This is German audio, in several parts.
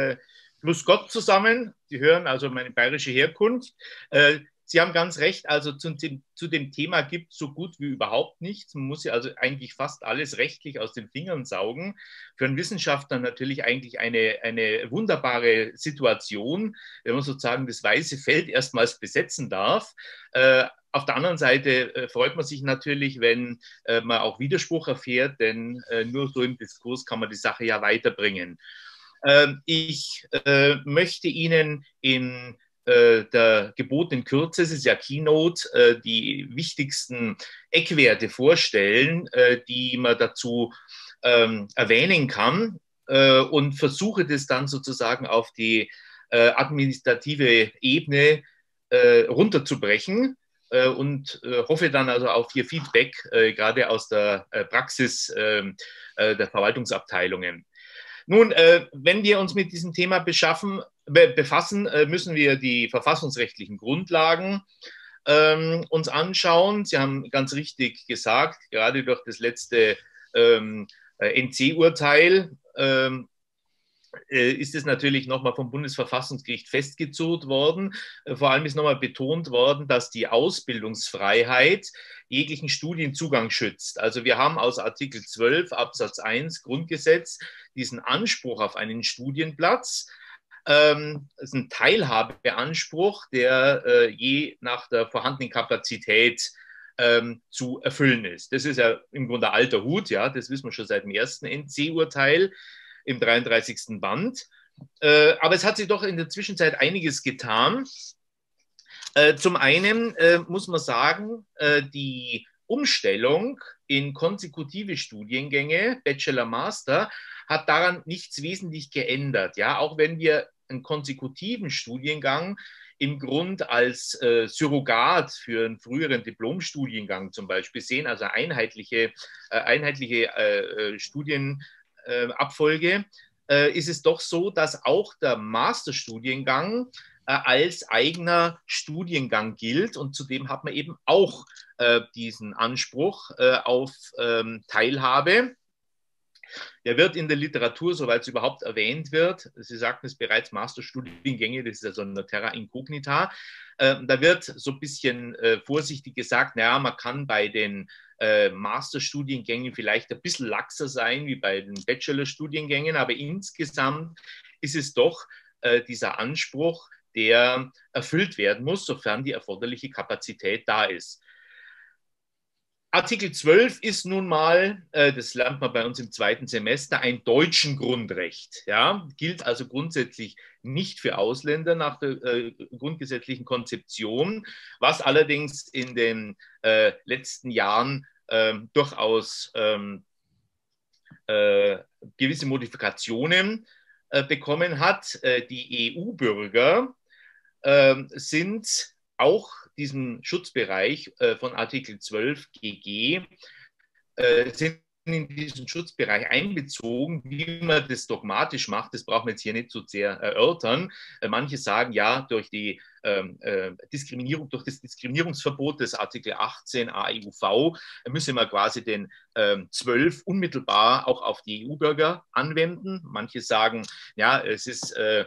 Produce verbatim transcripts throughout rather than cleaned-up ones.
äh, Grüß Gott zusammen, die hören also meine bayerische Herkunft. Äh, Sie haben ganz recht, also zu dem, zu dem Thema gibt es so gut wie überhaupt nichts. Man muss ja also eigentlich fast alles rechtlich aus den Fingern saugen. Für einen Wissenschaftler natürlich eigentlich eine, eine wunderbare Situation, wenn man sozusagen das weiße Feld erstmals besetzen darf. Äh, auf der anderen Seite äh, freut man sich natürlich, wenn äh, man auch Widerspruch erfährt, denn äh, nur so im Diskurs kann man die Sache ja weiterbringen. Äh, ich äh, möchte Ihnen in der gebotenen Kürze, es ist ja Keynote, die wichtigsten Eckwerte vorstellen, die man dazu erwähnen kann, und versuche das dann sozusagen auf die administrative Ebene runterzubrechen und hoffe dann also auf Ihr Feedback, gerade aus der Praxis der Verwaltungsabteilungen. Nun, wenn wir uns mit diesem Thema beschaffen, befassen, müssen wir die verfassungsrechtlichen Grundlagen ähm, uns anschauen. Sie haben ganz richtig gesagt, gerade durch das letzte ähm, N C-Urteil ähm, äh, ist es natürlich nochmal vom Bundesverfassungsgericht festgezurrt worden. Äh, vor allem ist nochmal betont worden, dass die Ausbildungsfreiheit jeglichen Studienzugang schützt. Also wir haben aus Artikel zwölf Absatz eins Grundgesetz diesen Anspruch auf einen Studienplatz. Ähm, ist ein Teilhabeanspruch, der äh, je nach der vorhandenen Kapazität ähm, zu erfüllen ist. Das ist ja im Grunde alter Hut, ja, das wissen wir schon seit dem ersten N C-Urteil im dreiunddreißigsten Band. Äh, aber es hat sich doch in der Zwischenzeit einiges getan. Äh, zum einen äh, muss man sagen, äh, die Umstellung in konsekutive Studiengänge, Bachelor, Master, hat daran nichts wesentlich geändert. Ja? Auch wenn wir einen konsekutiven Studiengang im Grund als äh, Surrogat für einen früheren Diplomstudiengang zum Beispiel sehen, also einheitliche, äh, einheitliche äh, Studienabfolge, äh, äh, ist es doch so, dass auch der Masterstudiengang äh, als eigener Studiengang gilt, und zudem hat man eben auch äh, diesen Anspruch äh, auf ähm, Teilhabe. Der wird in der Literatur, soweit es überhaupt erwähnt wird, Sie sagten es bereits, Masterstudiengänge, das ist also eine Terra Incognita, äh, da wird so ein bisschen äh, vorsichtig gesagt, naja, man kann bei den äh, Masterstudiengängen vielleicht ein bisschen laxer sein wie bei den Bachelorstudiengängen, aber insgesamt ist es doch äh, dieser Anspruch, der erfüllt werden muss, sofern die erforderliche Kapazität da ist. Artikel zwölf ist nun mal, äh, das lernt man bei uns im zweiten Semester, ein deutschen Grundrecht. Ja? Gilt also grundsätzlich nicht für Ausländer nach der äh, grundgesetzlichen Konzeption, was allerdings in den äh, letzten Jahren äh, durchaus ähm, äh, gewisse Modifikationen äh, bekommen hat. Äh, die E U-Bürger äh, sind auch diesem Schutzbereich äh, von Artikel zwölf G G äh, sind in diesen Schutzbereich einbezogen. Wie man das dogmatisch macht, das brauchen wir jetzt hier nicht so sehr erörtern. Äh, manche sagen, ja, durch die ähm, äh, Diskriminierung, durch das Diskriminierungsverbot des Artikel achtzehn A E U V äh, müsse man quasi den äh, zwölf unmittelbar auch auf die E U-Bürger anwenden. Manche sagen, ja, es ist äh,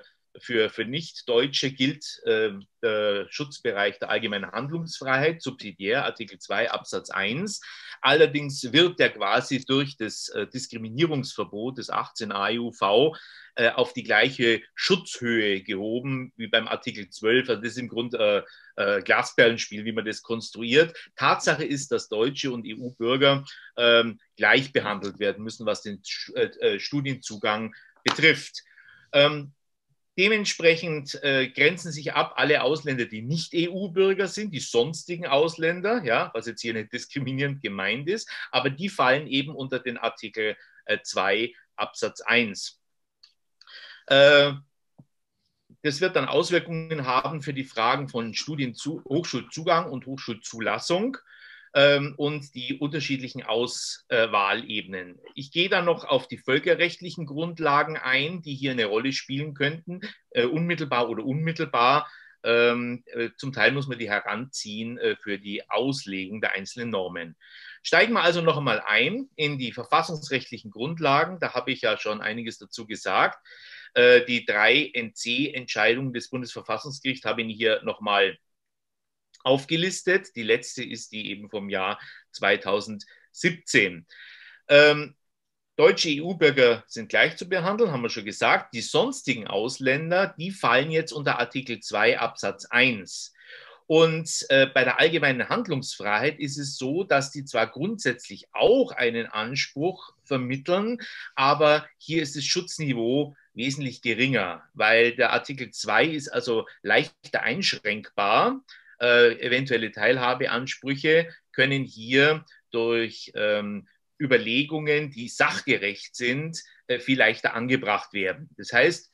Für, für Nicht-Deutsche gilt äh, der Schutzbereich der allgemeinen Handlungsfreiheit, subsidiär, Artikel zwei Absatz eins. Allerdings wird der quasi durch das äh, Diskriminierungsverbot des achtzehn A E U V äh, auf die gleiche Schutzhöhe gehoben wie beim Artikel zwölf. Also das ist im Grunde äh, äh, Glasperlenspiel, wie man das konstruiert. Tatsache ist, dass Deutsche und E U-Bürger äh, gleich behandelt werden müssen, was den äh, Studienzugang betrifft. Ähm, Dementsprechend äh, grenzen sich ab alle Ausländer, die nicht E U-Bürger sind, die sonstigen Ausländer, ja, was jetzt hier nicht diskriminierend gemeint ist, aber die fallen eben unter den Artikel äh, zwei Absatz eins. Äh, das wird dann Auswirkungen haben für die Fragen von Studienzu- Hochschulzugang und Hochschulzulassung und die unterschiedlichen Auswahlebenen. Ich gehe dann noch auf die völkerrechtlichen Grundlagen ein, die hier eine Rolle spielen könnten, unmittelbar oder unmittelbar. Zum Teil muss man die heranziehen für die Auslegung der einzelnen Normen. Steigen wir also noch einmal ein in die verfassungsrechtlichen Grundlagen. Da habe ich ja schon einiges dazu gesagt. Äh, die drei N C-Entscheidungen des Bundesverfassungsgerichts habe ich hier nochmal aufgelistet. Die letzte ist die eben vom Jahr zweitausendsiebzehn. Ähm, Deutsche E U-Bürger sind gleich zu behandeln, haben wir schon gesagt. Die sonstigen Ausländer, die fallen jetzt unter Artikel zwei Absatz eins. Und äh, bei der allgemeinen Handlungsfreiheit ist es so, dass die zwar grundsätzlich auch einen Anspruch vermitteln, aber hier ist das Schutzniveau wesentlich geringer, weil der Artikel zwei ist also leichter einschränkbar. Äh, eventuelle Teilhabeansprüche können hier durch ähm, Überlegungen, die sachgerecht sind, viel leichter angebracht werden. Das heißt,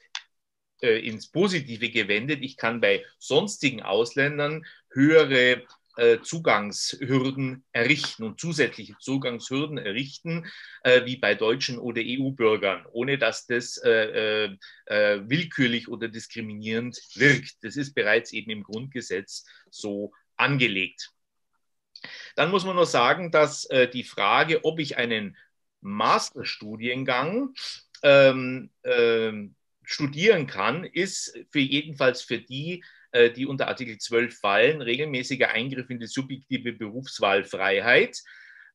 ins Positive gewendet, ich kann bei sonstigen Ausländern höhere Zugangshürden errichten und zusätzliche Zugangshürden errichten, wie bei Deutschen oder E U-Bürgern, ohne dass das willkürlich oder diskriminierend wirkt. Das ist bereits eben im Grundgesetz so angelegt. Dann muss man noch sagen, dass äh, die Frage, ob ich einen Masterstudiengang ähm, ähm, studieren kann, ist für jedenfalls für die, äh, die unter Artikel zwölf fallen, regelmäßiger Eingriff in die subjektive Berufswahlfreiheit.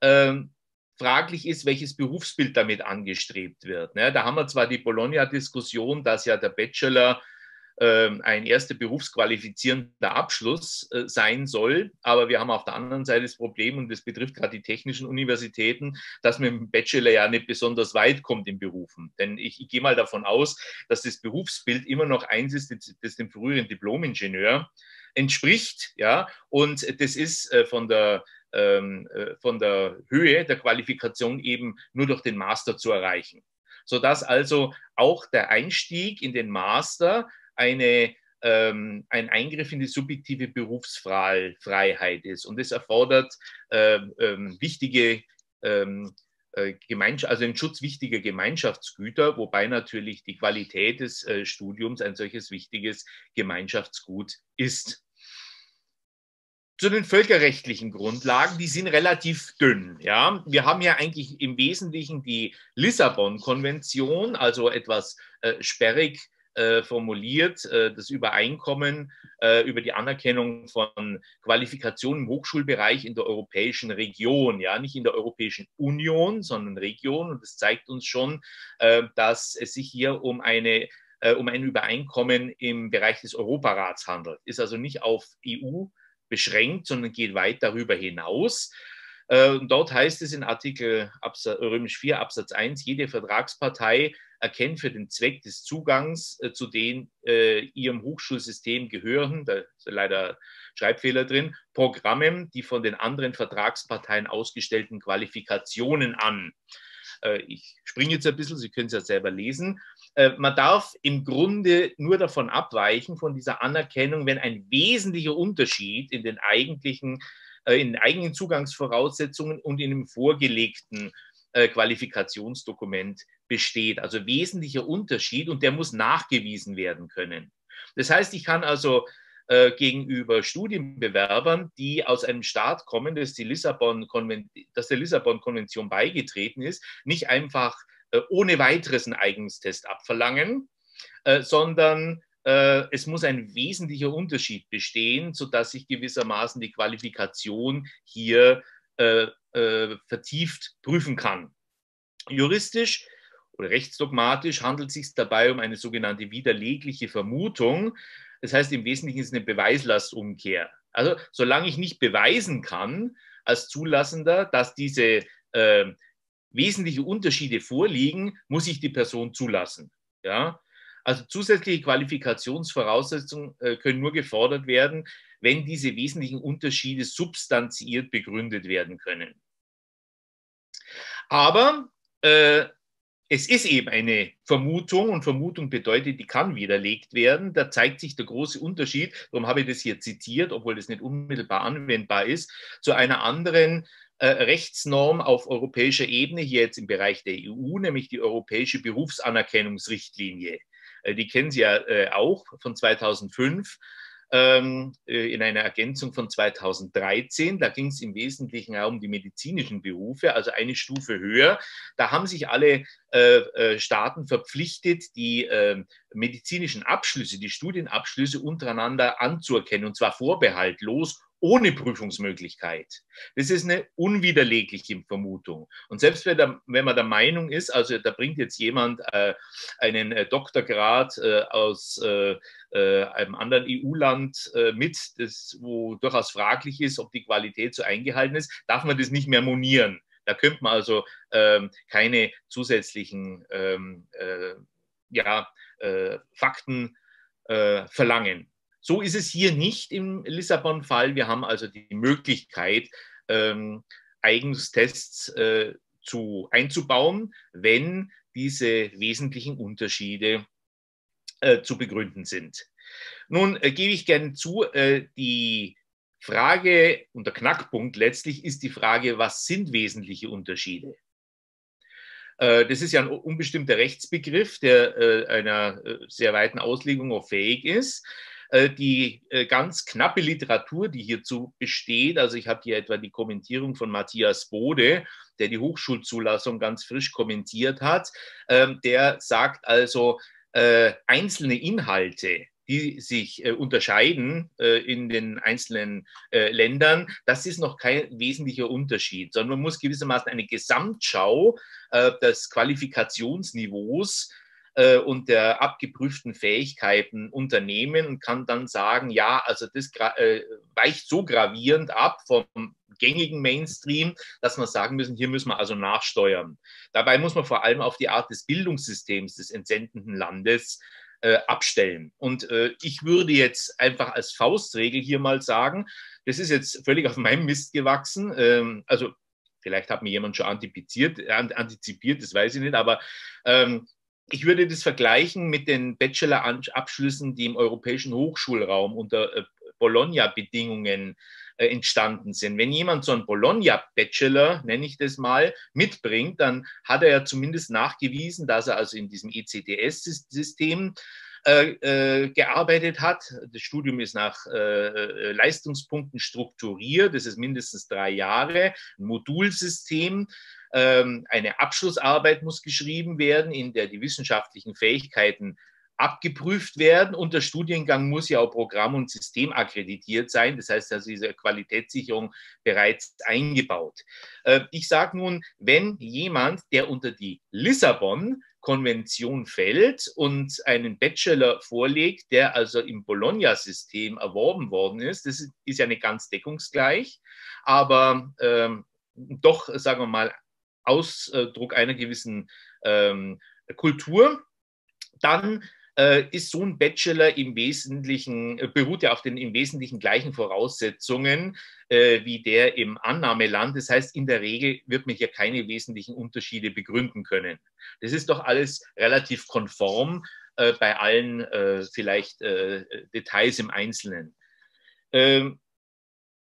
Ähm, Fraglich ist, welches Berufsbild damit angestrebt wird. Ne? Da haben wir zwar die Bologna-Diskussion, dass ja der Bachelor ein erster berufsqualifizierender Abschluss äh, sein soll. Aber wir haben auf der anderen Seite das Problem, und das betrifft gerade die technischen Universitäten, dass man im Bachelor ja nicht besonders weit kommt in Berufen. Denn ich, ich gehe mal davon aus, dass das Berufsbild immer noch eins ist, das dem früheren Diplomingenieur entspricht. Ja? Und das ist äh, von der ähm, äh, von der Höhe der Qualifikation eben nur durch den Master zu erreichen. Sodass also auch der Einstieg in den Master Eine, ähm, ein Eingriff in die subjektive Berufsfreiheit ist. Und das erfordert ähm, ähm, wichtige, ähm, äh, also den Schutz wichtiger Gemeinschaftsgüter, wobei natürlich die Qualität des äh, Studiums ein solches wichtiges Gemeinschaftsgut ist. Zu den völkerrechtlichen Grundlagen, die sind relativ dünn. Ja? Wir haben ja eigentlich im Wesentlichen die Lissabon-Konvention, also etwas äh, sperrig Äh, formuliert, äh, das Übereinkommen äh, über die Anerkennung von Qualifikationen im Hochschulbereich in der europäischen Region, ja, nicht in der Europäischen Union, sondern Region. Und das zeigt uns schon, äh, dass es sich hier um eine äh, um ein Übereinkommen im Bereich des Europarats handelt. Ist also nicht auf E U beschränkt, sondern geht weit darüber hinaus. Äh, und dort heißt es in Artikel Absatz, Römisch vier Absatz eins, jede Vertragspartei erkennt für den Zweck des Zugangs äh, zu den äh, ihrem Hochschulsystem gehören, da ist leider Schreibfehler drin, Programmen, die von den anderen Vertragsparteien ausgestellten Qualifikationen an. Äh, ich springe jetzt ein bisschen, Sie können es ja selber lesen. Äh, man darf im Grunde nur davon abweichen, von dieser Anerkennung, wenn ein wesentlicher Unterschied in den eigentlichen, äh, in den eigenen Zugangsvoraussetzungen und in dem vorgelegten Qualifikationsdokument besteht. Also wesentlicher Unterschied, und der muss nachgewiesen werden können. Das heißt, ich kann also äh, gegenüber Studienbewerbern, die aus einem Staat kommen, das, die Lissabon das der Lissabon-Konvention beigetreten ist, nicht einfach äh, ohne weiteres einen Eignungstest abverlangen, äh, sondern äh, es muss ein wesentlicher Unterschied bestehen, sodass ich gewissermaßen die Qualifikation hier Äh, äh, vertieft prüfen kann. Juristisch oder rechtsdogmatisch handelt es sich dabei um eine sogenannte widerlegliche Vermutung. Das heißt, im Wesentlichen ist es eine Beweislastumkehr. Also solange ich nicht beweisen kann als Zulassender, dass diese äh, wesentlichen Unterschiede vorliegen, muss ich die Person zulassen. Ja? Also zusätzliche Qualifikationsvoraussetzungen äh, können nur gefordert werden, wenn diese wesentlichen Unterschiede substanziiert begründet werden können. Aber äh, es ist eben eine Vermutung, und Vermutung bedeutet, die kann widerlegt werden. Da zeigt sich der große Unterschied, darum habe ich das hier zitiert, obwohl das nicht unmittelbar anwendbar ist, zu einer anderen äh, Rechtsnorm auf europäischer Ebene, hier jetzt im Bereich der E U, nämlich die Europäische Berufsanerkennungsrichtlinie. Äh, die kennen Sie ja äh, auch von zweitausendfünf. ähm, in einer Ergänzung von zweitausenddreizehn. Da ging es im Wesentlichen auch um die medizinischen Berufe, also eine Stufe höher. Da haben sich alle äh, Staaten verpflichtet, die äh, medizinischen Abschlüsse, die Studienabschlüsse untereinander anzuerkennen, und zwar vorbehaltlos, ohne Prüfungsmöglichkeit. Das ist eine unwiderlegliche Vermutung. Und selbst wenn, der, wenn man der Meinung ist, also da bringt jetzt jemand äh, einen äh, Doktorgrad äh, aus äh, äh, einem anderen E U-Land äh, mit, das, wo durchaus fraglich ist, ob die Qualität so eingehalten ist, darf man das nicht mehr monieren. Da könnte man also ähm, keine zusätzlichen ähm, äh, ja, äh, Fakten äh, verlangen. So ist es hier nicht im Lissabon-Fall. Wir haben also die Möglichkeit, ähm, Eignungstests äh, zu, einzubauen, wenn diese wesentlichen Unterschiede äh, zu begründen sind. Nun äh, gebe ich gerne zu, äh, die Frage, und der Knackpunkt letztlich ist die Frage, was sind wesentliche Unterschiede? Das ist ja ein unbestimmter Rechtsbegriff, der einer sehr weiten Auslegung auch fähig ist. Die ganz knappe Literatur, die hierzu besteht, also ich habe hier etwa die Kommentierung von Matthias Bode, der die Hochschulzulassung ganz frisch kommentiert hat, der sagt also, einzelne Inhalte, die sich äh, unterscheiden äh, in den einzelnen äh, Ländern, das ist noch kein wesentlicher Unterschied, sondern man muss gewissermaßen eine Gesamtschau äh, des Qualifikationsniveaus äh, und der abgeprüften Fähigkeiten unternehmen und kann dann sagen, ja, also das äh, weicht so gravierend ab vom gängigen Mainstream, dass man sagen müssen, hier müssen wir also nachsteuern. Dabei muss man vor allem auf die Art des Bildungssystems des entsendenden Landes abstellen. Und äh, ich würde jetzt einfach als Faustregel hier mal sagen, das ist jetzt völlig auf meinem Mist gewachsen. Ähm, also vielleicht hat mir jemand schon antizipiert, antizipiert, das weiß ich nicht, aber ähm, ich würde das vergleichen mit den Bachelor-Abschlüssen, die im europäischen Hochschulraum unter äh, Bologna-Bedingungen äh, entstanden sind. Wenn jemand so einen Bologna-Bachelor, nenne ich das mal, mitbringt, dann hat er ja zumindest nachgewiesen, dass er also in diesem E C T S-System äh, äh, gearbeitet hat. Das Studium ist nach äh, Leistungspunkten strukturiert, das ist mindestens drei Jahre, ein Modulsystem. Ähm, eine Abschlussarbeit muss geschrieben werden, in der die wissenschaftlichen Fähigkeiten abgeprüft werden, und der Studiengang muss ja auch Programm- und System akkreditiert sein. Das heißt, also diese Qualitätssicherung bereits eingebaut. Äh, ich sage nun, wenn jemand, der unter die Lissabon-Konvention fällt und einen Bachelor vorlegt, der also im Bologna-System erworben worden ist, das ist ja nicht ganz deckungsgleich, aber ähm, doch, sagen wir mal, Ausdruck einer gewissen ähm, Kultur, dann ist so ein Bachelor im Wesentlichen, beruht ja auf den im Wesentlichen gleichen Voraussetzungen äh, wie der im Annahmeland. Das heißt, in der Regel wird man hier keine wesentlichen Unterschiede begründen können. Das ist doch alles relativ konform äh, bei allen äh, vielleicht äh, Details im Einzelnen. Ähm,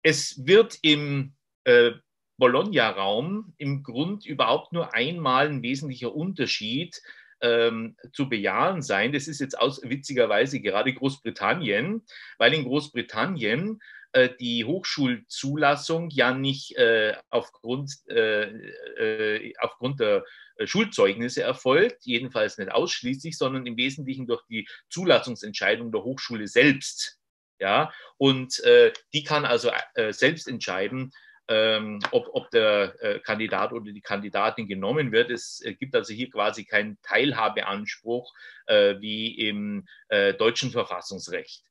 es wird im äh, Bologna-Raum im Grund überhaupt nur einmal ein wesentlicher Unterschied Ähm, zu bejahen sein. Das ist jetzt aus, witzigerweise gerade Großbritannien, weil in Großbritannien äh, die Hochschulzulassung ja nicht äh, aufgrund, äh, äh, aufgrund der äh, Schulzeugnisse erfolgt, jedenfalls nicht ausschließlich, sondern im Wesentlichen durch die Zulassungsentscheidung der Hochschule selbst. Ja? Und äh, die kann also äh, selbst entscheiden, Ähm, ob, ob der äh, Kandidat oder die Kandidatin genommen wird. Es äh, gibt also hier quasi keinen Teilhabeanspruch äh, wie im äh, deutschen Verfassungsrecht.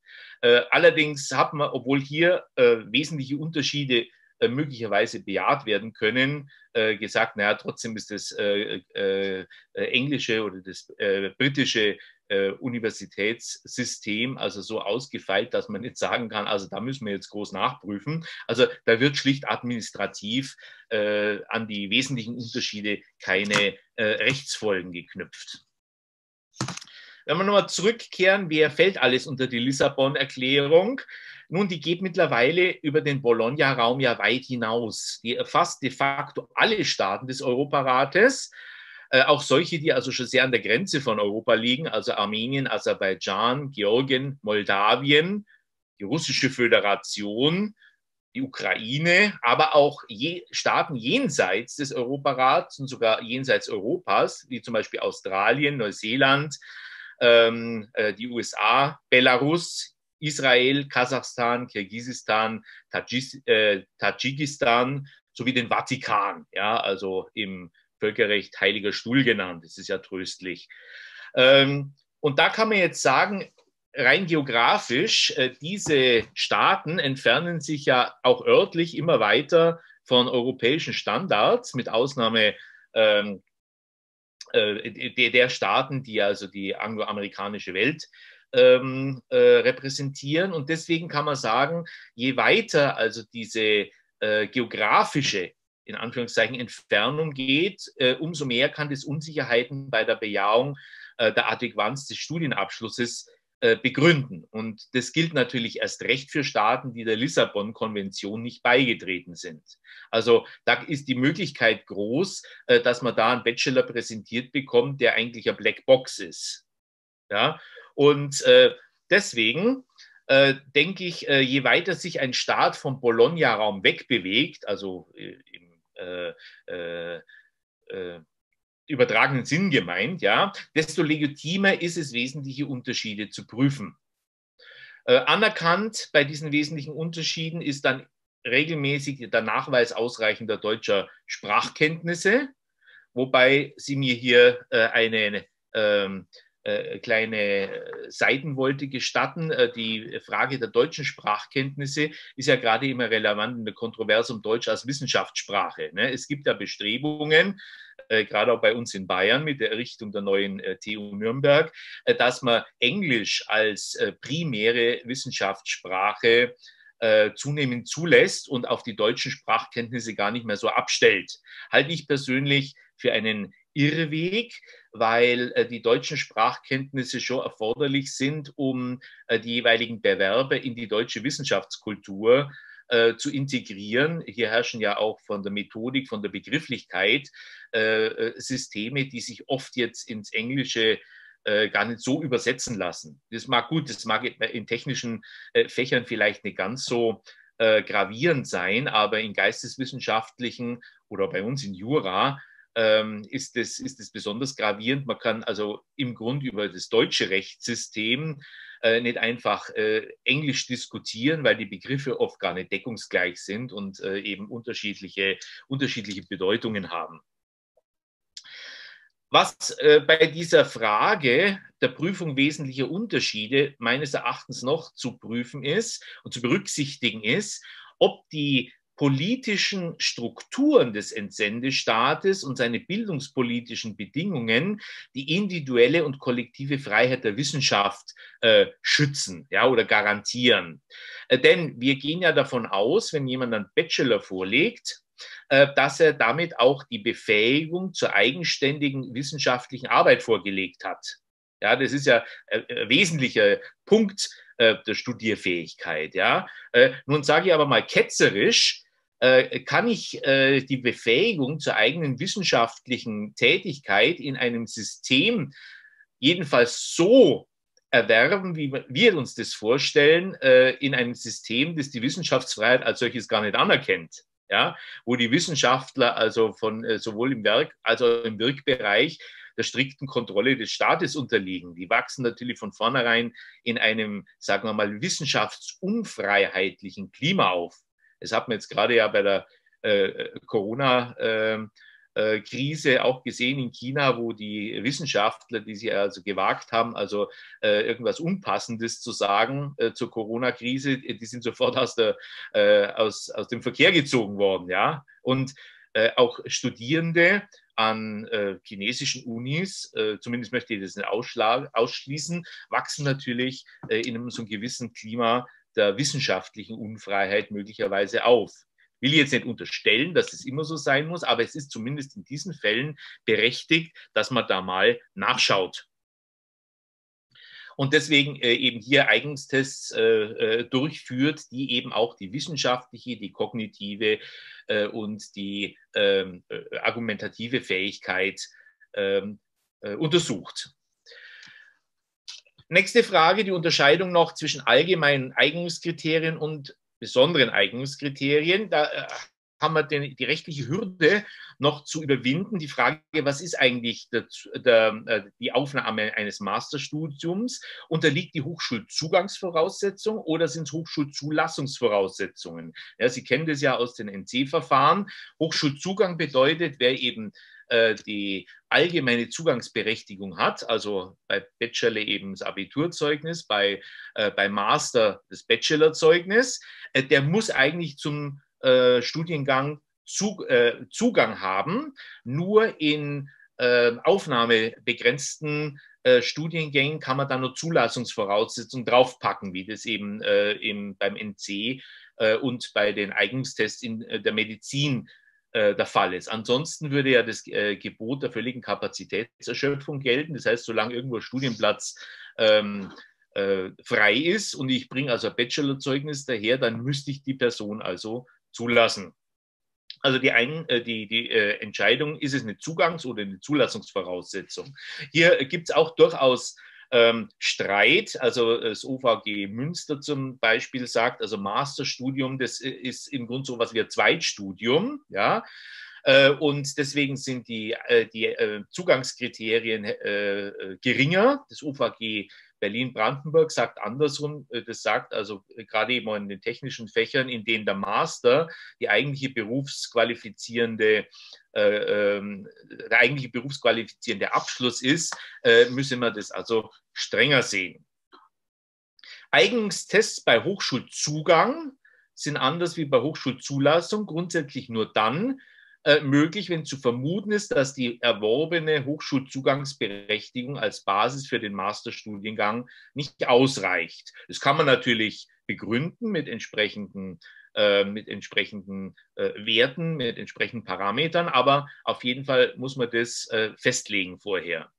Äh, allerdings hat man, obwohl hier äh, wesentliche Unterschiede äh, möglicherweise bejaht werden können, äh, gesagt, naja, trotzdem ist das äh, äh, englische oder das äh, britische Äh, Universitätssystem, also so ausgefeilt, dass man nicht sagen kann, also da müssen wir jetzt groß nachprüfen. Also da wird schlicht administrativ äh, an die wesentlichen Unterschiede keine äh, Rechtsfolgen geknüpft. Wenn wir nochmal zurückkehren, wer fällt alles unter die Lissabon-Erklärung? Nun, die geht mittlerweile über den Bologna-Raum ja weit hinaus. Die erfasst de facto alle Staaten des Europarates, Äh, auch solche, die also schon sehr an der Grenze von Europa liegen, also Armenien, Aserbaidschan, Georgien, Moldawien, die Russische Föderation, die Ukraine, aber auch je, Staaten jenseits des Europarats und sogar jenseits Europas, wie zum Beispiel Australien, Neuseeland, ähm, äh, die U S A, Belarus, Israel, Kasachstan, Kirgisistan, Tadschis, äh, Tadschikistan sowie den Vatikan, ja, also im Völkerrecht Heiliger Stuhl genannt. Das ist ja tröstlich. Ähm, und da kann man jetzt sagen, rein geografisch, äh, diese Staaten entfernen sich ja auch örtlich immer weiter von europäischen Standards, mit Ausnahme ähm, äh, der, der Staaten, die also die angloamerikanische Welt ähm, äh, repräsentieren. Und deswegen kann man sagen, je weiter also diese äh, geografische in Anführungszeichen Entfernung geht, äh, umso mehr kann das Unsicherheiten bei der Bejahung äh, der Adäquanz des Studienabschlusses äh, begründen. Und das gilt natürlich erst recht für Staaten, die der Lissabon-Konvention nicht beigetreten sind. Also da ist die Möglichkeit groß, äh, dass man da einen Bachelor präsentiert bekommt, der eigentlich eine Blackbox ist. Ja? Und äh, deswegen äh, denke ich, äh, je weiter sich ein Staat vom Bologna-Raum wegbewegt, also äh, im Äh, äh, äh, übertragenen Sinn gemeint, ja, desto legitimer ist es, wesentliche Unterschiede zu prüfen. Äh, anerkannt bei diesen wesentlichen Unterschieden ist dann regelmäßig der Nachweis ausreichender deutscher Sprachkenntnisse, wobei Sie mir hier äh, eine ähm, äh, kleine Seitenwolte gestatten. Äh, die Frage der deutschen Sprachkenntnisse ist ja gerade immer relevant in der Kontroverse um Deutsch als Wissenschaftssprache, ne? Es gibt ja Bestrebungen, äh, gerade auch bei uns in Bayern mit der Errichtung der neuen äh, T U Nürnberg, äh, dass man Englisch als äh, primäre Wissenschaftssprache äh, zunehmend zulässt und auf die deutschen Sprachkenntnisse gar nicht mehr so abstellt. Halte ich persönlich für einen Irrweg, weil äh, die deutschen Sprachkenntnisse schon erforderlich sind, um äh, die jeweiligen Bewerber in die deutsche Wissenschaftskultur äh, zu integrieren. Hier herrschen ja auch von der Methodik, von der Begrifflichkeit äh, Systeme, die sich oft jetzt ins Englische äh, gar nicht so übersetzen lassen. Das mag gut, das mag in technischen äh, Fächern vielleicht nicht ganz so äh, gravierend sein, aber in geisteswissenschaftlichen oder bei uns in Jura Ist das, ist das besonders gravierend. Man kann also im Grunde über das deutsche Rechtssystem äh, nicht einfach äh, Englisch diskutieren, weil die Begriffe oft gar nicht deckungsgleich sind und äh, eben unterschiedliche, unterschiedliche Bedeutungen haben. Was äh, bei dieser Frage der Prüfung wesentlicher Unterschiede meines Erachtens noch zu prüfen ist und zu berücksichtigen ist, ob die politischen Strukturen des Entsendestaates und seine bildungspolitischen Bedingungen die individuelle und kollektive Freiheit der Wissenschaft äh, schützen, ja, oder garantieren. Äh, denn wir gehen ja davon aus, wenn jemand einen Bachelor vorlegt, äh, dass er damit auch die Befähigung zur eigenständigen wissenschaftlichen Arbeit vorgelegt hat. Ja, das ist ja ein wesentlicher Punkt äh, der Studierfähigkeit. Ja, äh, nun sage ich aber mal ketzerisch, kann ich äh, die Befähigung zur eigenen wissenschaftlichen Tätigkeit in einem System jedenfalls so erwerben, wie wir uns das vorstellen, äh, in einem System, das die Wissenschaftsfreiheit als solches gar nicht anerkennt, ja, wo die Wissenschaftler also von äh, sowohl im Werk als auch im Wirkbereich der strikten Kontrolle des Staates unterliegen. Die wachsen natürlich von vornherein in einem, sagen wir mal, wissenschaftsunfreiheitlichen Klima auf. Das hat man jetzt gerade ja bei der äh, Corona-Krise äh, äh, auch gesehen in China, wo die Wissenschaftler, die sie also gewagt haben, also äh, irgendwas Unpassendes zu sagen äh, zur Corona-Krise, die sind sofort aus, der, äh, aus, aus dem Verkehr gezogen worden. Ja? Und äh, auch Studierende an äh, chinesischen Unis, äh, zumindest möchte ich das nicht ausschließen, wachsen natürlich äh, in einem so einem gewissen Klima der wissenschaftlichen Unfreiheit möglicherweise auf. Ich will jetzt nicht unterstellen, dass es immer so sein muss, aber es ist zumindest in diesen Fällen berechtigt, dass man da mal nachschaut. Und deswegen äh, eben hier Eignungstests äh, äh, durchführt, die eben auch die wissenschaftliche, die kognitive äh, und die äh, äh, argumentative Fähigkeit äh, äh, untersucht. Nächste Frage, die Unterscheidung noch zwischen allgemeinen Eignungskriterien und besonderen Eignungskriterien. Da äh, haben wir den, die rechtliche Hürde noch zu überwinden. Die Frage, was ist eigentlich der, der, die Aufnahme eines Masterstudiums? Unterliegt die Hochschulzugangsvoraussetzung oder sind es Hochschulzulassungsvoraussetzungen? Ja, Sie kennen das ja aus den N C-Verfahren. Hochschulzugang bedeutet, wer eben äh, die allgemeine Zugangsberechtigung hat, also bei Bachelor eben das Abiturzeugnis, bei, äh, bei Master das Bachelorzeugnis, äh, der muss eigentlich zum Äh, Studiengang zu, äh, Zugang haben, nur in äh, aufnahmebegrenzten äh, Studiengängen kann man dann nur Zulassungsvoraussetzungen draufpacken, wie das eben äh, im, beim N C äh, und bei den Eignungstests in äh, der Medizin äh, der Fall ist. Ansonsten würde ja das äh, Gebot der völligen Kapazitätserschöpfung gelten, das heißt, solange irgendwo Studienplatz ähm, äh, frei ist und ich bringe also ein Bachelorzeugnis daher, dann müsste ich die Person also zulassen. Also die, ein, die, die Entscheidung, ist es eine Zugangs- oder eine Zulassungsvoraussetzung. Hier gibt es auch durchaus ähm, Streit, also das O V G Münster zum Beispiel sagt, also Masterstudium, das ist im Grunde so was wie ein Zweitstudium, ja, äh, und deswegen sind die, äh, die äh, Zugangskriterien äh, geringer. Das O V G Berlin-Brandenburg sagt andersrum, das sagt also gerade eben in den technischen Fächern, in denen der Master die eigentliche berufsqualifizierende, äh, äh, der eigentliche berufsqualifizierende Abschluss ist, äh, müsse man das also strenger sehen. Eignungstests bei Hochschulzugang sind anders wie bei Hochschulzulassung grundsätzlich nur dann Äh, möglich, wenn zu vermuten ist, dass die erworbene Hochschulzugangsberechtigung als Basis für den Masterstudiengang nicht ausreicht. Das kann man natürlich begründen mit entsprechenden, äh, mit entsprechenden äh, Werten, mit entsprechenden Parametern, aber auf jeden Fall muss man das äh, festlegen vorher.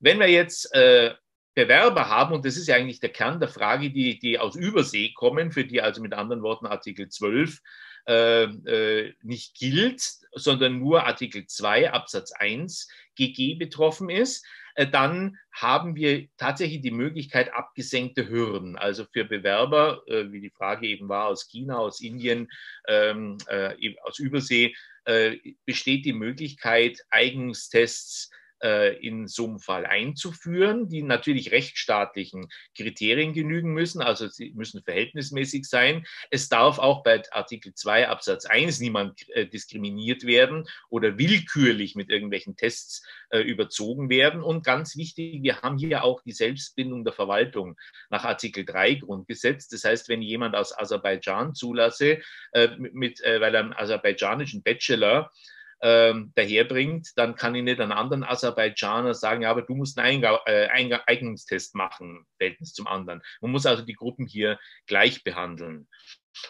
Wenn wir jetzt äh, Bewerber haben, und das ist ja eigentlich der Kern der Frage, die, die aus Übersee kommen, für die also mit anderen Worten Artikel zwölf Äh, nicht gilt, sondern nur Artikel zwei Absatz eins G G betroffen ist, äh, dann haben wir tatsächlich die Möglichkeit abgesenkte Hürden. Also für Bewerber, äh, wie die Frage eben war, aus China, aus Indien, ähm, äh, aus Übersee, äh, besteht die Möglichkeit, Eignungstests äh, in so einem Fall einzuführen, die natürlich rechtsstaatlichen Kriterien genügen müssen, also sie müssen verhältnismäßig sein. Es darf auch bei Artikel zwei Absatz eins niemand äh, diskriminiert werden oder willkürlich mit irgendwelchen Tests äh, überzogen werden. Und ganz wichtig, wir haben hier auch die Selbstbindung der Verwaltung nach Artikel drei Grundgesetz. Das heißt, wenn jemand aus Aserbaidschan zulasse, äh, mit, äh, weil er einen aserbaidschanischen Bachelor daherbringt, dann kann ich nicht einen anderen Aserbaidschaner sagen, ja, aber du musst einen Einga äh, Einga Eignungstest machen, im Verhältnis zum anderen. Man muss also die Gruppen hier gleich behandeln.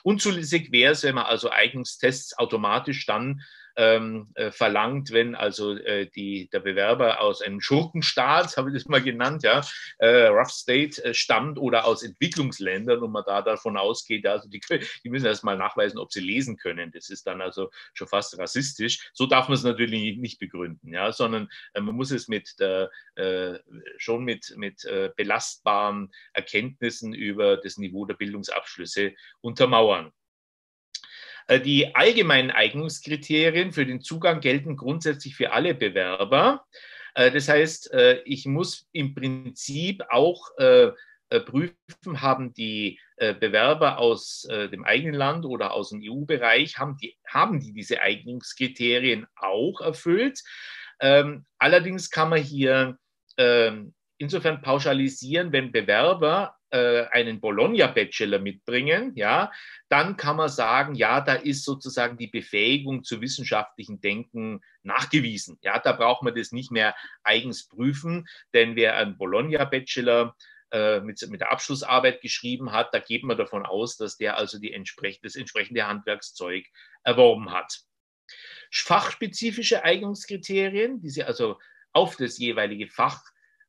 Unzulässig wäre es, wenn man also Eignungstests automatisch dann ähm, äh, verlangt, wenn also äh, die, der Bewerber aus einem Schurkenstaat, habe ich das mal genannt, ja, äh, Rough State äh, stammt oder aus Entwicklungsländern und man da davon ausgeht, also die, die müssen erst mal nachweisen, ob sie lesen können. Das ist dann also schon fast rassistisch. So darf man es natürlich nicht begründen, ja, sondern äh, man muss es mit der, äh, schon mit, mit äh, belastbaren Erkenntnissen über das Niveau der Bildungsabschlüsse untermauern. Die allgemeinen Eignungskriterien für den Zugang gelten grundsätzlich für alle Bewerber. Das heißt, ich muss im Prinzip auch prüfen, haben die Bewerber aus dem eigenen Land oder aus dem E U-Bereich, haben die, haben die diese Eignungskriterien auch erfüllt. Allerdings kann man hier insofern pauschalisieren, wenn Bewerber einen Bologna-Bachelor mitbringen, ja, dann kann man sagen, ja, da ist sozusagen die Befähigung zu wissenschaftlichen Denken nachgewiesen. Ja, da braucht man das nicht mehr eigens prüfen, denn wer einen Bologna-Bachelor äh, mit, mit der Abschlussarbeit geschrieben hat, da geht man davon aus, dass der also die entsprech das entsprechende Handwerkszeug erworben hat. Fachspezifische Eignungskriterien, die sie also auf das jeweilige Fach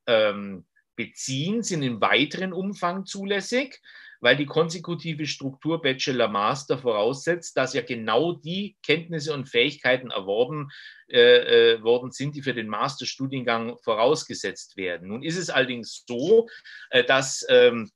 ähm, beziehen, sind im weiteren Umfang zulässig, weil die konsekutive Struktur Bachelor-Master voraussetzt, dass ja genau die Kenntnisse und Fähigkeiten erworben äh, worden sind, die für den Masterstudiengang vorausgesetzt werden. Nun ist es allerdings so, äh, dass ähm,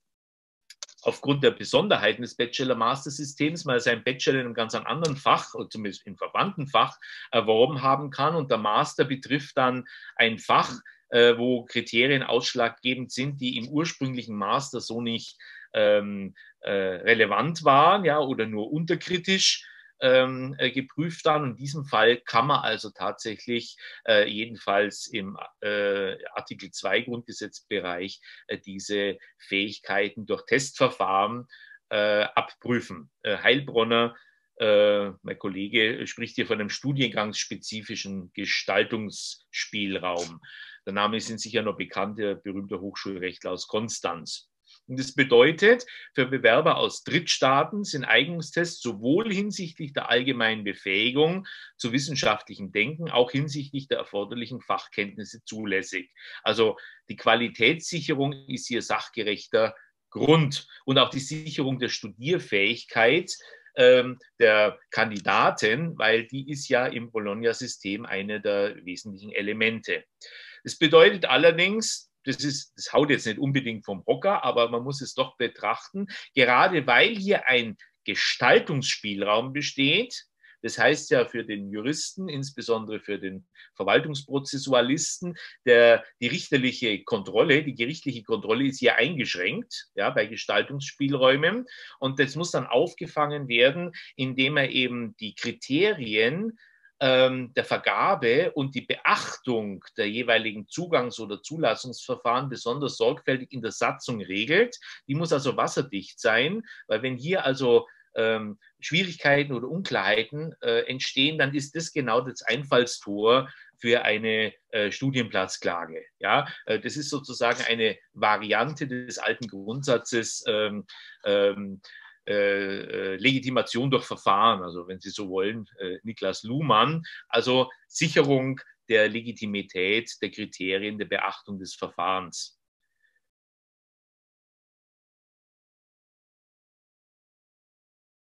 aufgrund der Besonderheiten des Bachelor-Master-Systems man seinen Bachelor in einem ganz anderen Fach, oder zumindest im verwandten Fach, erworben haben kann, und der Master betrifft dann ein Fach, äh, wo Kriterien ausschlaggebend sind, die im ursprünglichen Master so nicht ähm, äh, relevant waren, ja, oder nur unterkritisch ähm, äh, geprüft waren. In diesem Fall kann man also tatsächlich äh, jedenfalls im äh, Artikel zwei Grundgesetzbereich äh, diese Fähigkeiten durch Testverfahren äh, abprüfen. Äh, Heilbronner, äh, mein Kollege, spricht hier von einem studiengangsspezifischen Gestaltungsspielraum. Der Name ist Ihnen sicher noch bekannt, der berühmte Hochschulrechtler aus Konstanz. Und das bedeutet, für Bewerber aus Drittstaaten sind Eignungstests sowohl hinsichtlich der allgemeinen Befähigung zu wissenschaftlichem Denken, auch hinsichtlich der erforderlichen Fachkenntnisse zulässig. Also die Qualitätssicherung ist hier sachgerechter Grund, und auch die Sicherung der Studierfähigkeit ähm, der Kandidaten, weil die ist ja im Bologna-System eine der wesentlichen Elemente. Das bedeutet allerdings, Das, ist, das haut jetzt nicht unbedingt vom Hocker, aber man muss es doch betrachten, gerade weil hier ein Gestaltungsspielraum besteht, das heißt ja für den Juristen, insbesondere für den Verwaltungsprozessualisten, der, die richterliche Kontrolle, die gerichtliche Kontrolle ist hier eingeschränkt, ja, bei Gestaltungsspielräumen, und das muss dann aufgefangen werden, indem er eben die Kriterien der Vergabe und die Beachtung der jeweiligen Zugangs- oder Zulassungsverfahren besonders sorgfältig in der Satzung regelt. Die muss also wasserdicht sein, weil wenn hier also ähm, Schwierigkeiten oder Unklarheiten äh, entstehen, dann ist das genau das Einfallstor für eine äh, Studienplatzklage. Ja? Äh, das ist sozusagen eine Variante des alten Grundsatzes, ähm, ähm, Äh, äh, Legitimation durch Verfahren, also wenn Sie so wollen, äh, Niklas Luhmann, also Sicherung der Legitimität, der Kriterien, der Beachtung des Verfahrens.